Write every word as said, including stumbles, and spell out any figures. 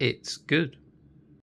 it's good.